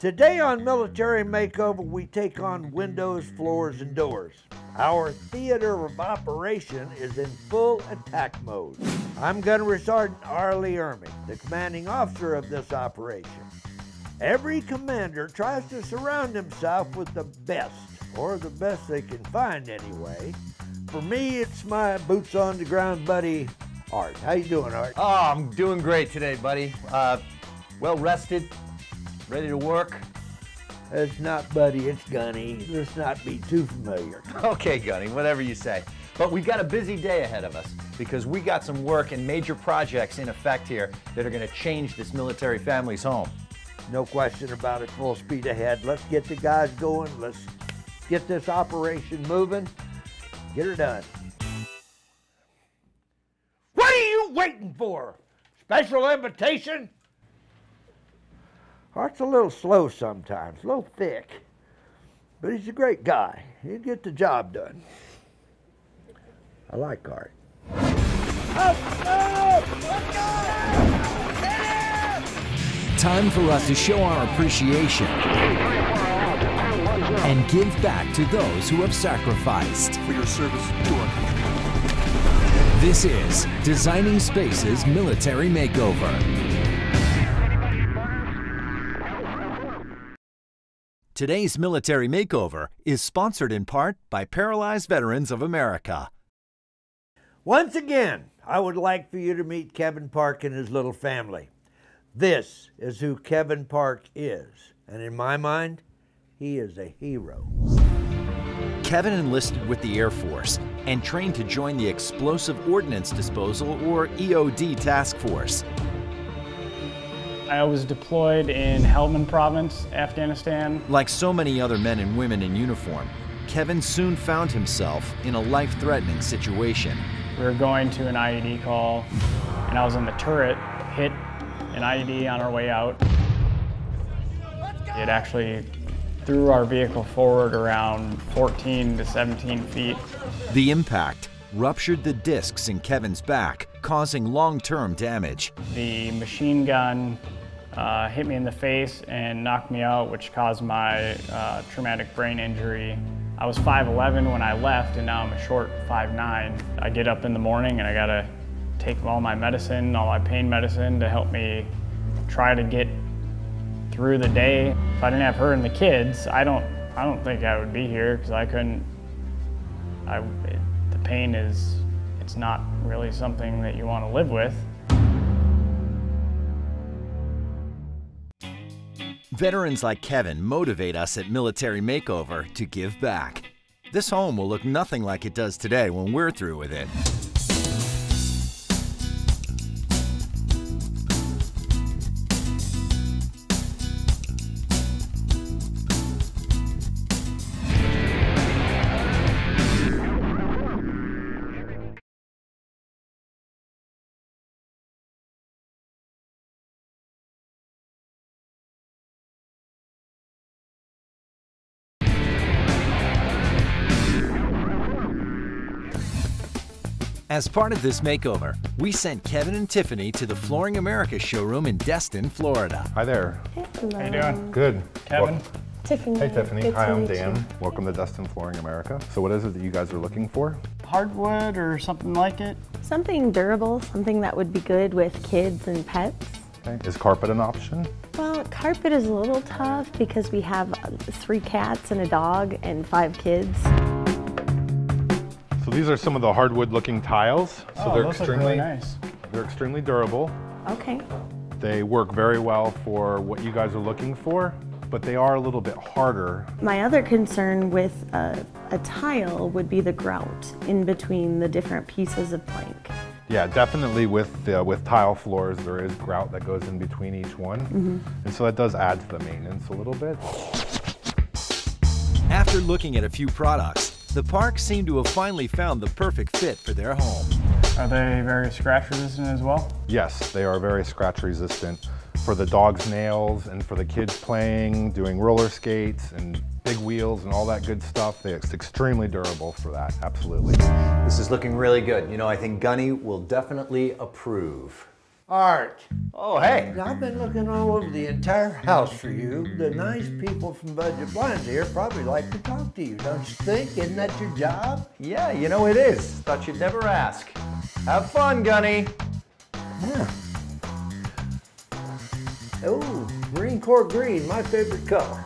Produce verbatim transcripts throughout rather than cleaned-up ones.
Today on Military Makeover, we take on windows, floors, and doors. Our theater of operation is in full attack mode. I'm Gunnery Sergeant R. Lee Ermey, the commanding officer of this operation. Every commander tries to surround himself with the best, or the best they can find anyway. For me, it's my boots on the ground buddy, Art. How you doing, Art? Oh, I'm doing great today, buddy. Uh, well rested. Ready to work? It's not Buddy, it's Gunny. Let's not be too familiar. Okay, Gunny, whatever you say. But we've got a busy day ahead of us because we got some work and major projects in effect here that are going to change this military family's home. No question about it, full speed ahead. Let's get the guys going. Let's get this operation moving. Get her done. What are you waiting for? Special invitation? Art's a little slow sometimes, a little thick, but he's a great guy. He'd get the job done. I like Art. Up, up, let's go! Yeah! Time for us to show our appreciation and give back to those who have sacrificed. For your service to our country. This is Designing Spaces Military Makeover. Today's Military Makeover is sponsored in part by Paralyzed Veterans of America. Once again, I would like for you to meet Kevin Parke and his little family. This is who Kevin Parke is, and in my mind, he is a hero. Kevin enlisted with the Air Force and trained to join the Explosive Ordnance Disposal, or E O D, task force. I was deployed in Helmand Province, Afghanistan. Like so many other men and women in uniform, Kevin soon found himself in a life-threatening situation. We were going to an I E D call, and I was in the turret, hit an I E D on our way out. It actually threw our vehicle forward around fourteen to seventeen feet. The impact ruptured the discs in Kevin's back, causing long-term damage. The machine gun Uh, hit me in the face and knocked me out, which caused my uh, traumatic brain injury. I was five eleven when I left, and now I'm a short five nine. I get up in the morning and I gotta take all my medicine, all my pain medicine, to help me try to get through the day. If I didn't have her and the kids, I don't, I don't think I would be here, because I couldn't. I, it, the pain is, it's not really something that you want to live with. Veterans like Kevin motivate us at Military Makeover to give back. This home will look nothing like it does today when we're through with it. As part of this makeover, we sent Kevin and Tiffany to the Flooring America showroom in Destin, Florida. Hi there. Hello. How you doing? Good. Kevin. Well, Tiffany. Hey, Tiffany. Good Hi, to I'm meet Dan. You. Welcome to Destin Flooring America. So what is it that you guys are looking for? Hardwood or something like it? Something durable, something that would be good with kids and pets. Okay. Is carpet an option? Well, carpet is a little tough because we have three cats and a dog and five kids. So these are some of the hardwood looking tiles. So oh, they're extremely really nice. They're extremely durable. Okay. They work very well for what you guys are looking for, but they are a little bit harder. My other concern with a, a tile would be the grout in between the different pieces of plank. Yeah, definitely with the, with tile floors, there is grout that goes in between each one. Mm-hmm. And so that does add to the maintenance a little bit. After looking at a few products, the Parke seem to have finally found the perfect fit for their home. Are they very scratch resistant as well? Yes, they are very scratch resistant for the dog's nails and for the kids playing, doing roller skates and big wheels and all that good stuff. They're extremely durable for that, absolutely. This is looking really good. You know, I think Gunny will definitely approve. Art. Oh, hey. I've been looking all over the entire house for you. The nice people from Budget Blinds here probably like to talk to you, don't you think? Isn't that your job? Yeah, you know it is. Thought you'd never ask. Have fun, Gunny. Yeah. Oh, Marine Corps green, my favorite color.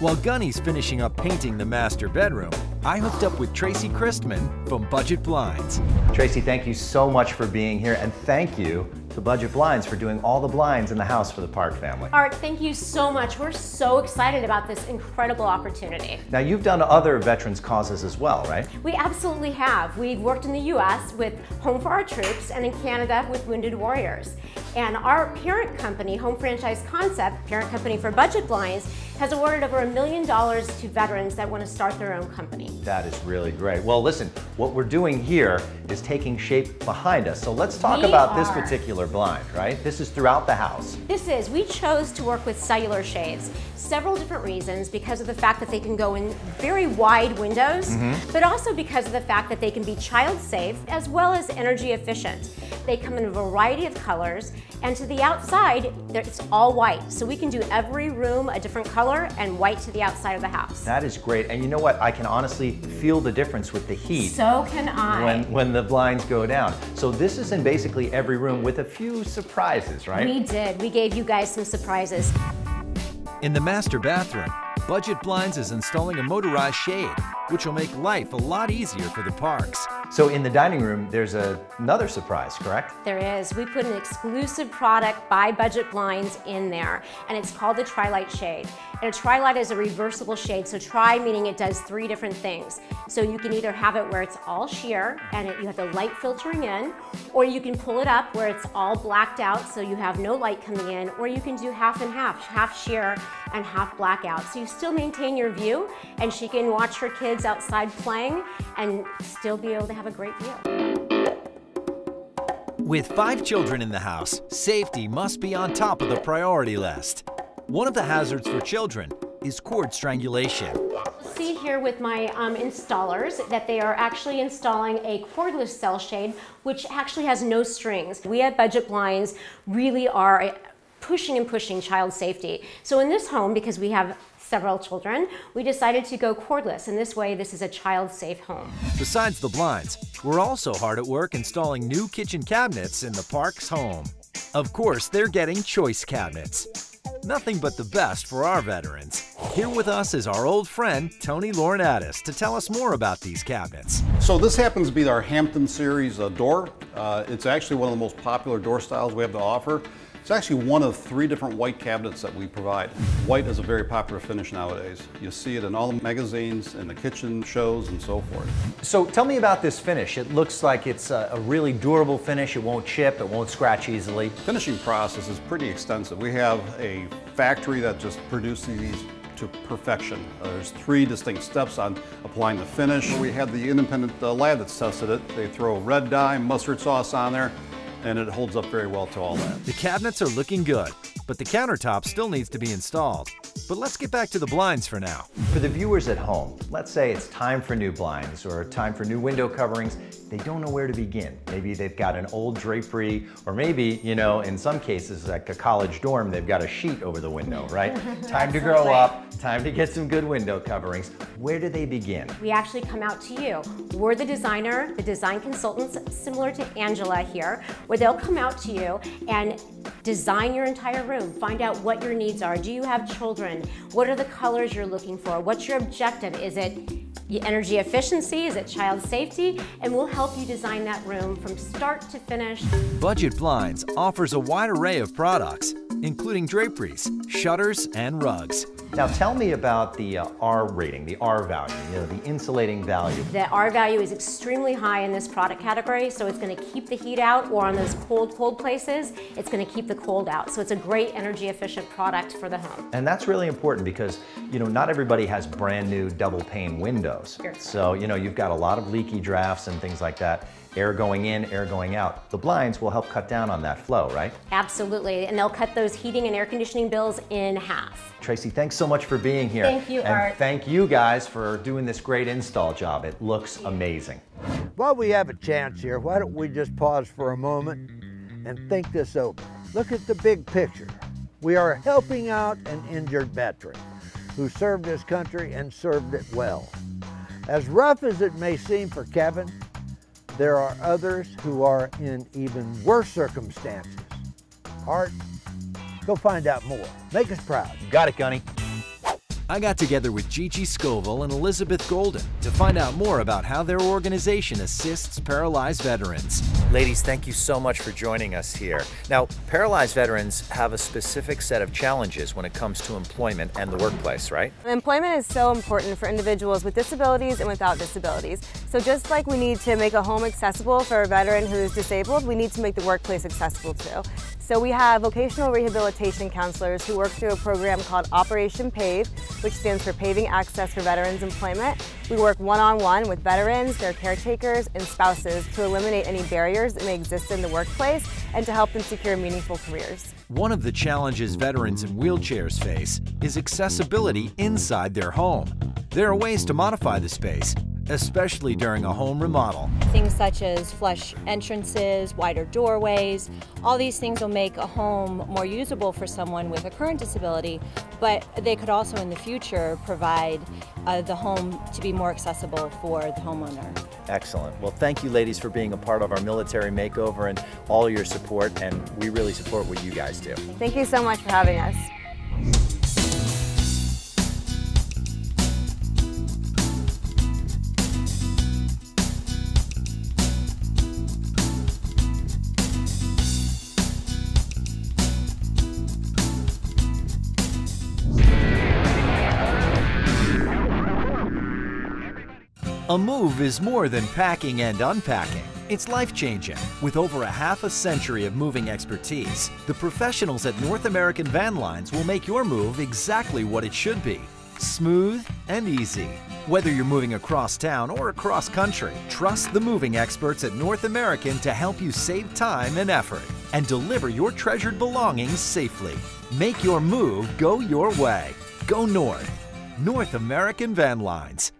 While Gunny's finishing up painting the master bedroom, I hooked up with Tracy Christman from Budget Blinds. Tracy, thank you so much for being here, and thank you to Budget Blinds for doing all the blinds in the house for the Parke family. Art, thank you so much. We're so excited about this incredible opportunity. Now, you've done other veterans causes as well, right? We absolutely have. We've worked in the U S with Home for Our Troops and in Canada with Wounded Warriors. And our parent company, Home Franchise Concept, parent company for Budget Blinds, has awarded over a million dollars to veterans that want to start their own company. That is really great. Well, listen, what we're doing here is taking shape behind us. So let's talk we about are. this particular blind, right? This is throughout the house. This is. We chose to work with cellular shades. Several different reasons, because of the fact that they can go in very wide windows, mm-hmm. but also because of the fact that they can be child safe as well as energy efficient. They come in a variety of colors, and to the outside, it's all white. So we can do every room a different color and white to the outside of the house. That is great, and you know what? I can honestly feel the difference with the heat. So can I. When, when the blinds go down. So this is in basically every room with a few surprises, right? We did. We gave you guys some surprises. In the master bathroom, Budget Blinds is installing a motorized shade, which will make life a lot easier for the Parkes. So in the dining room, there's a, another surprise, correct? There is. We put an exclusive product by Budget Blinds in there, and it's called the Tri-Light Shade. And a Tri-Light is a reversible shade, so tri meaning it does three different things. So you can either have it where it's all sheer, and it, you have the light filtering in, or you can pull it up where it's all blacked out, so you have no light coming in, or you can do half and half, half sheer and half blackout. So you still maintain your view, and she can watch her kids outside playing and still be able to have a great view. With five children in the house, safety must be on top of the priority list. One of the hazards for children is cord strangulation. See here with my um, installers that they are actually installing a cordless cell shade, which actually has no strings. We at Budget Blinds really are pushing and pushing child safety. So in this home, because we have several children, we decided to go cordless, and this way this is a child-safe home. Besides the blinds, we're also hard at work installing new kitchen cabinets in the Parke's home. Of course, they're getting choice cabinets. Nothing but the best for our veterans. Here with us is our old friend, Tony Lauren Addis, to tell us more about these cabinets. So this happens to be our Hampton series uh, door. Uh, it's actually one of the most popular door styles we have to offer. It's actually one of three different white cabinets that we provide. White is a very popular finish nowadays. You see it in all the magazines, in the kitchen shows, and so forth. So tell me about this finish. It looks like it's a, a really durable finish. It won't chip, it won't scratch easily. The finishing process is pretty extensive. We have a factory that just produces these to perfection. Uh, there's three distinct steps on applying the finish. We had the independent uh, lab that's tested it. They throw red dye, mustard sauce on there, and it holds up very well to all that. The cabinets are looking good, but the countertop still needs to be installed. But let's get back to the blinds for now. For the viewers at home, let's say it's time for new blinds or time for new window coverings. They don't know where to begin. Maybe they've got an old drapery, or maybe, you know, in some cases, like a college dorm, they've got a sheet over the window, right? Time to grow up, time to get some good window coverings. Where do they begin? We actually come out to you. We're the designer, the design consultants, similar to Angela here, where they'll come out to you and design your entire room, find out what your needs are. Do you have children? What are the colors you're looking for? What's your objective? Is it energy efficiency? Is it child safety? And we'll help you design that room from start to finish. Budget Blinds offers a wide array of products, including draperies, shutters, and rugs. Now tell me about the uh, R rating, the R value, you know, the insulating value. The R value is extremely high in this product category, so it's gonna keep the heat out, or on those cold, cold places, it's gonna keep the cold out. So it's a great energy efficient product for the home. And that's really important because, you know, not everybody has brand new double pane windows. Sure. So, you know, you've got a lot of leaky drafts and things like that. Air going in, air going out. The blinds will help cut down on that flow, right? Absolutely, and they'll cut those heating and air conditioning bills in half. Tracy, thanks so much for being here. Thank you, and Art. Thank you guys for doing this great install job. It looks amazing. While we have a chance here, why don't we just pause for a moment and think this over. Look at the big picture. We are helping out an injured veteran who served his country and served it well. As rough as it may seem for Kevin, there are others who are in even worse circumstances. Art, go find out more. Make us proud. You got it, Gunny. I got together with Gigi Scoville and Elizabeth Golden to find out more about how their organization assists paralyzed veterans. Ladies, thank you so much for joining us here. Now, paralyzed veterans have a specific set of challenges when it comes to employment and the workplace, right? Employment is so important for individuals with disabilities and without disabilities. So just like we need to make a home accessible for a veteran who is disabled, we need to make the workplace accessible too. So we have vocational rehabilitation counselors who work through a program called Operation PAVE, which stands for Paving Access for Veterans' Employment. We work one-on-one with veterans, their caretakers, and spouses to eliminate any barriers that may exist in the workplace and to help them secure meaningful careers. One of the challenges veterans in wheelchairs face is accessibility inside their home. There are ways to modify the space, especially during a home remodel. Things such as flush entrances, wider doorways, all these things will make a home more usable for someone with a current disability, but they could also in the future provide uh, the home to be more accessible for the homeowner. Excellent. Well, thank you ladies for being a part of our military makeover and all your support, and we really support what you guys do. Thank you so much for having us. A move is more than packing and unpacking. It's life-changing. With over a half a century of moving expertise, the professionals at North American Van Lines will make your move exactly what it should be. Smooth and easy. Whether you're moving across town or across country, trust the moving experts at North American to help you save time and effort and deliver your treasured belongings safely. Make your move go your way. Go north. North American Van Lines.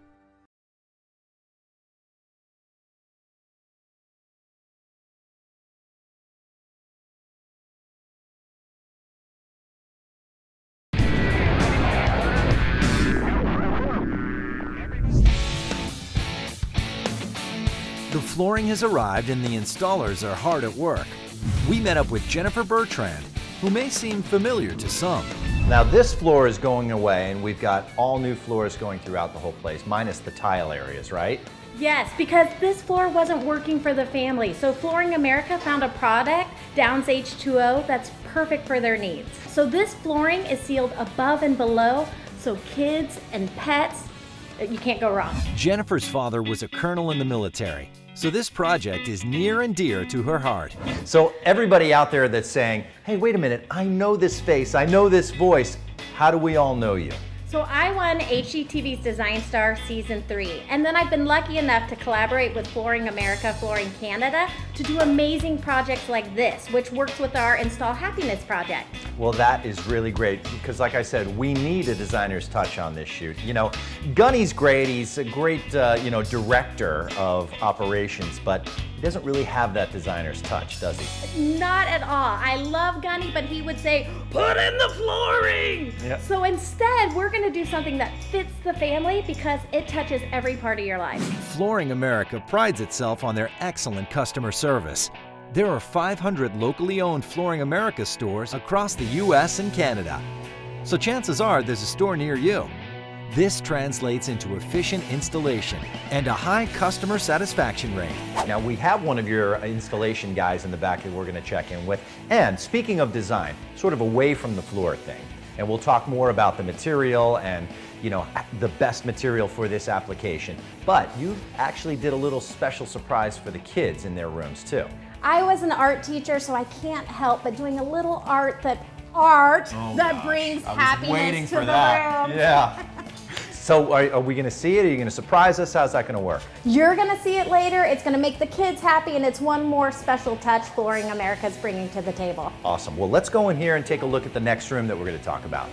The flooring has arrived and the installers are hard at work. We met up with Jennifer Bertrand, who may seem familiar to some. Now this floor is going away and we've got all new floors going throughout the whole place, minus the tile areas, right? Yes, because this floor wasn't working for the family. So Flooring America found a product, Downs H two O, that's perfect for their needs. So this flooring is sealed above and below, so kids and pets, you can't go wrong. Jennifer's father was a colonel in the military, so this project is near and dear to her heart. So everybody out there that's saying, hey, wait a minute, I know this face, I know this voice, how do we all know you? So I won H G T V's Design Star Season three, and then I've been lucky enough to collaborate with Flooring America, Flooring Canada, to do amazing projects like this, which works with our Install Happiness project. Well, that is really great, because like I said, we need a designer's touch on this shoot. You know, Gunny's great, he's a great, uh, you know, director of operations, but he doesn't really have that designer's touch, does he? Not at all. I love Gunny, but he would say, put in the flooring! Yep. So instead, we're going to do something that fits the family because it touches every part of your life. Flooring America prides itself on their excellent customer service. There are five hundred locally owned Flooring America stores across the U S and Canada. So chances are there's a store near you. This translates into efficient installation and a high customer satisfaction rate. Now we have one of your installation guys in the back that we're going to check in with. And speaking of design, sort of away from the floor thing, and we'll talk more about the material and, you know, the best material for this application. But you actually did a little special surprise for the kids in their rooms too. I was an art teacher, so I can't help but doing a little art that art oh that gosh. brings I was happiness waiting to for the that. room. Yeah. So are, are we gonna see it? Are you gonna surprise us? How's that gonna work? You're gonna see it later. It's gonna make the kids happy, and it's one more special touch Flooring America's bringing to the table. Awesome. Well, let's go in here and take a look at the next room that we're gonna talk about.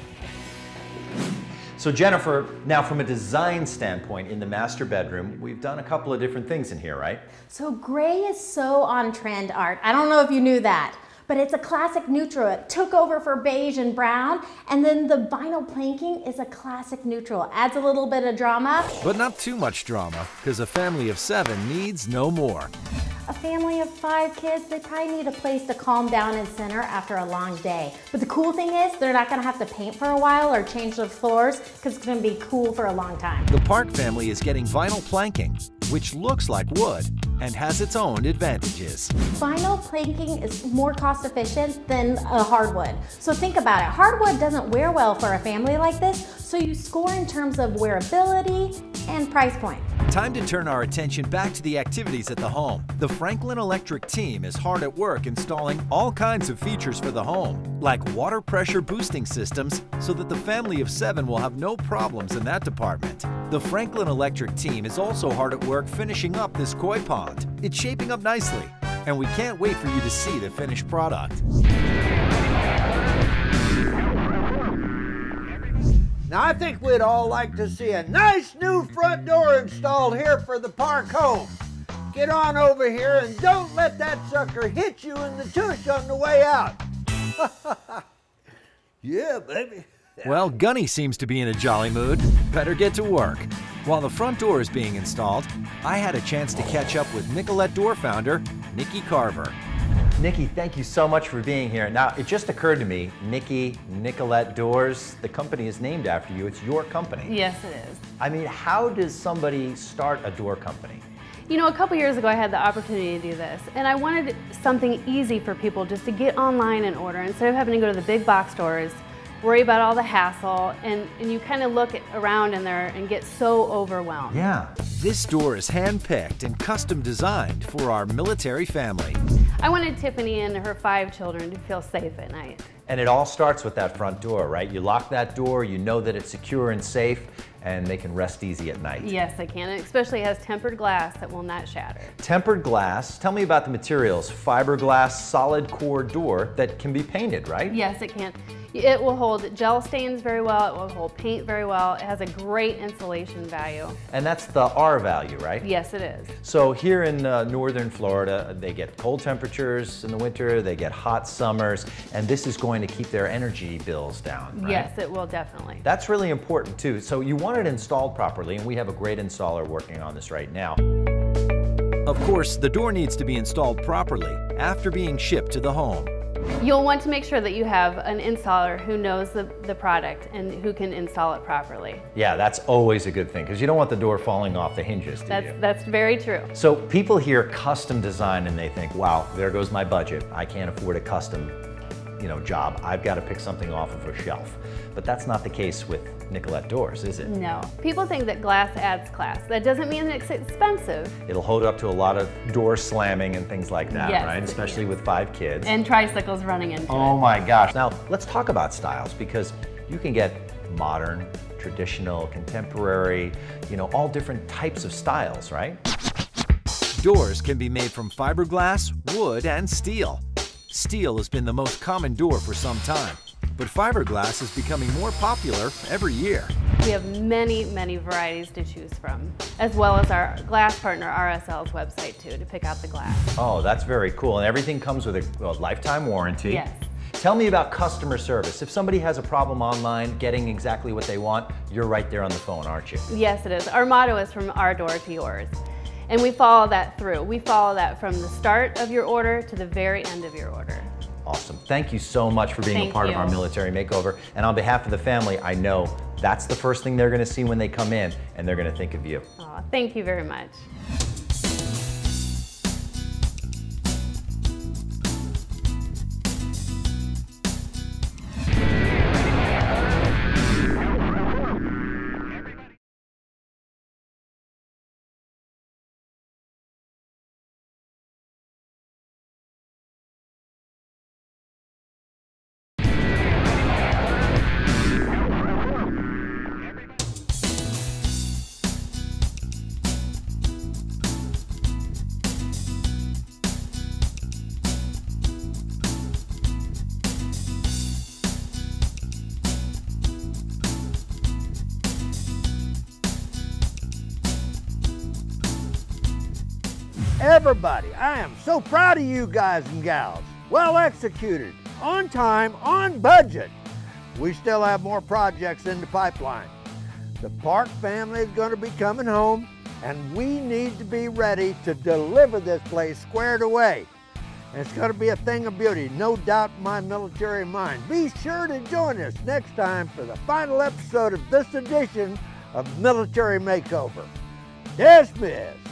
So Jennifer, now from a design standpoint in the master bedroom, we've done a couple of different things in here, right? So gray is so on trend, Art. I don't know if you knew that, but it's a classic neutral. It took over for beige and brown, and then the vinyl planking is a classic neutral. Adds a little bit of drama. But not too much drama, because a family of seven needs no more. A family of five kids, they probably need a place to calm down and center after a long day. But the cool thing is, they're not gonna have to paint for a while or change the floors, because it's gonna be cool for a long time. The Parke family is getting vinyl planking, which looks like wood and has its own advantages. Vinyl planking is more cost efficient than a hardwood. So think about it, hardwood doesn't wear well for a family like this, so you score in terms of wearability and price point. Time to turn our attention back to the activities at the home. The Franklin Electric team is hard at work installing all kinds of features for the home, like water pressure boosting systems, so that the family of seven will have no problems in that department. The Franklin Electric team is also hard at work finishing up this koi pond. It's shaping up nicely, and we can't wait for you to see the finished product. Now, I think we'd all like to see a nice new front door installed here for the Parke home. Get on over here and don't let that sucker hit you in the tush on the way out. Yeah, baby. Well, Gunny seems to be in a jolly mood. Better get to work. While the front door is being installed, I had a chance to catch up with Nicolette Door founder, Nikki Carver. Nikki, thank you so much for being here. Now, it just occurred to me, Nikki, Nicolette Doors, the company is named after you. It's your company. Yes, it is. I mean, how does somebody start a door company? You know, a couple years ago, I had the opportunity to do this, and I wanted something easy for people just to get online and order instead of having to go to the big box stores, worry about all the hassle, and, and you kind of look around in there and get so overwhelmed. Yeah. This door is hand-picked and custom designed for our military family. I wanted Tiffany and her five children to feel safe at night. And it all starts with that front door, right? You lock that door, you know that it's secure and safe, and they can rest easy at night. Yes, they can, and especially it has tempered glass that will not shatter. Tempered glass, tell me about the materials. Fiberglass solid core door that can be painted, right? Yes, it can. It will hold gel stains very well, it will hold paint very well, it has a great insulation value. And that's the R value, right? Yes, it is. So here in uh, northern Florida, they get cold temperatures in the winter, they get hot summers, and this is going to keep their energy bills down, right? Yes, it will definitely. That's really important too. So you want it installed properly, and we have a great installer working on this right now. Of course, the door needs to be installed properly after being shipped to the home. You'll want to make sure that you have an installer who knows the, the product and who can install it properly. Yeah, that's always a good thing, because you don't want the door falling off the hinges, do that's, you? That's very true. So people hear custom design and they think, wow, there goes my budget. I can't afford a custom you know, job. I've got to pick something off of a shelf. But that's not the case with Nicolette Doors, is it? No. People think that glass adds class. That doesn't mean that it's expensive. It'll hold up to a lot of door slamming and things like that, yes, right? Especially with five kids. And tricycles running into oh it. My gosh. Now, let's talk about styles, because you can get modern, traditional, contemporary, you know, all different types of styles, right? Doors can be made from fiberglass, wood, and steel. Steel has been the most common door for some time, but fiberglass is becoming more popular every year. We have many, many varieties to choose from, as well as our glass partner R S L's website too, to pick out the glass. Oh, that's very cool. And everything comes with a, a lifetime warranty. Yes. Tell me about customer service. If somebody has a problem online getting exactly what they want, you're right there on the phone, aren't you? Yes, it is. Our motto is from our door to yours. And we follow that through. We follow that from the start of your order to the very end of your order. Awesome. Thank you so much for being Thank a part you. of our military makeover. And on behalf of the family, I know that's the first thing they're going to see when they come in, and they're going to think of you. Aw, thank you very much. everybody. I am so proud of you guys and gals. Well executed, on time, on budget. We still have more projects in the pipeline. The Parke family is going to be coming home, and we need to be ready to deliver this place squared away. And it's going to be a thing of beauty, no doubt in my military mind. Be sure to join us next time for the final episode of this edition of Military Makeover. Dismissed.